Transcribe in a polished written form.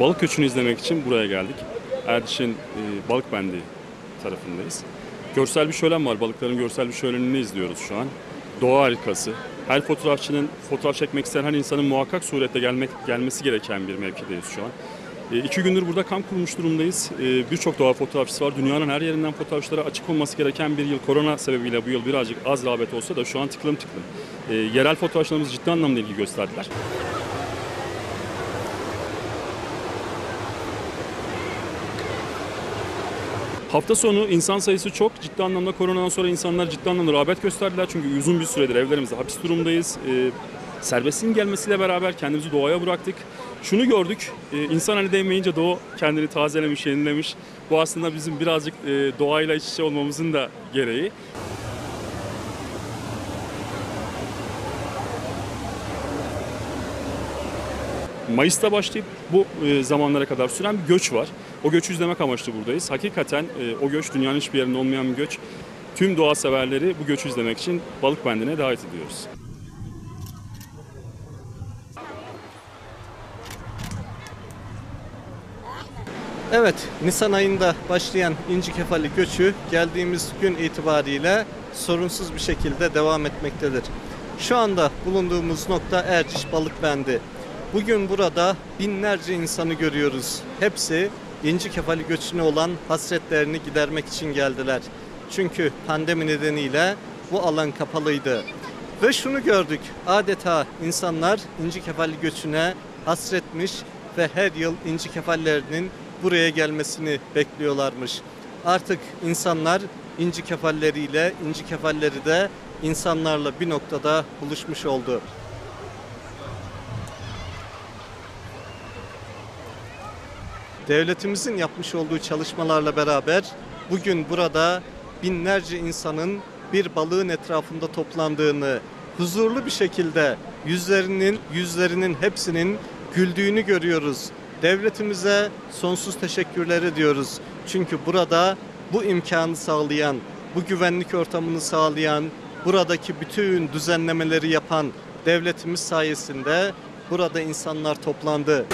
Balık göçünü izlemek için buraya geldik. Erciş'in Balıkbendi tarafındayız. Görsel bir şölen var. Balıkların görsel bir şölenini izliyoruz şu an. Doğa harikası. Her fotoğrafçının, fotoğraf çekmek isteyen her insanın muhakkak surette gelmesi gereken bir mevkideyiz şu an. 2 gündür burada kamp kurmuş durumdayız. Birçok doğa fotoğrafçısı var. Dünyanın her yerinden fotoğrafçılara açık olması gereken bir yıl. Korona sebebiyle bu yıl birazcık az rağbet olsa da şu an tıklım tıklım. Yerel fotoğrafçılarımız ciddi anlamda ilgi gösterdiler. Hafta sonu insan sayısı çok. Ciddi anlamda koronadan sonra insanlar ciddi anlamda rağbet gösterdiler. Çünkü uzun bir süredir evlerimizde hapis durumdayız. Serbestin gelmesiyle beraber kendimizi doğaya bıraktık. Şunu gördük, insan hani değmeyince doğa kendini tazelemiş, yenilemiş. Bu aslında bizim birazcık doğayla iç içe olmamızın da gereği. Mayıs'ta başlayıp bu zamanlara kadar süren bir göç var. O göçü izlemek amaçlı buradayız. Hakikaten o göç dünyanın hiçbir yerinde olmayan bir göç. Tüm doğa severleri bu göçü izlemek için Balıkbendi'ne davet ediyoruz. Evet, Nisan ayında başlayan İnci Kefali Göçü geldiğimiz gün itibariyle sorunsuz bir şekilde devam etmektedir. Şu anda bulunduğumuz nokta Erciş Balıkbendi. Bugün burada binlerce insanı görüyoruz. Hepsi İnci Kefali Göçü'ne olan hasretlerini gidermek için geldiler. Çünkü pandemi nedeniyle bu alan kapalıydı. Ve şunu gördük, adeta insanlar İnci Kefali Göçü'ne hasretmiş ve her yıl İnci Kefallerinin buraya gelmesini bekliyorlarmış. Artık insanlar inci kefalleriyle, inci kefalleri de insanlarla bir noktada buluşmuş oldu. Devletimizin yapmış olduğu çalışmalarla beraber bugün burada binlerce insanın bir balığın etrafında toplandığını, huzurlu bir şekilde yüzlerinin hepsinin güldüğünü görüyoruz. Devletimize sonsuz teşekkürler ediyoruz. Çünkü burada bu imkanı sağlayan, bu güvenlik ortamını sağlayan, buradaki bütün düzenlemeleri yapan devletimiz sayesinde burada insanlar toplandı.